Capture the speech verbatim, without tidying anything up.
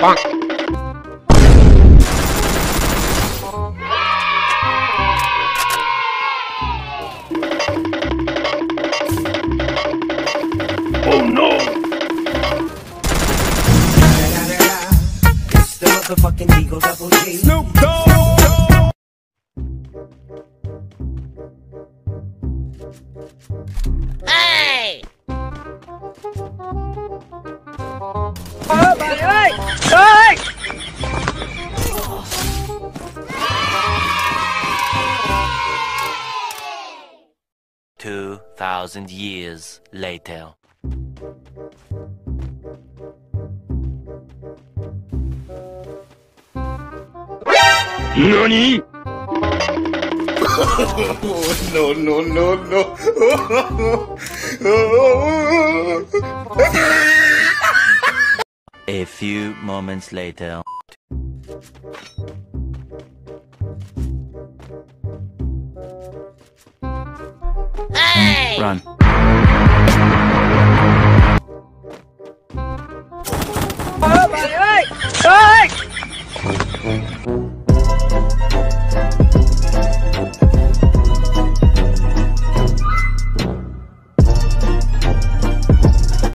Post. Oh no! It's the motherfucking Eagle Double G. Snoop Dogg! Hey! Oh my God! Hey! Two thousand years later. Nani? Oh, no, no, no, no. A few moments later. Hey! Run.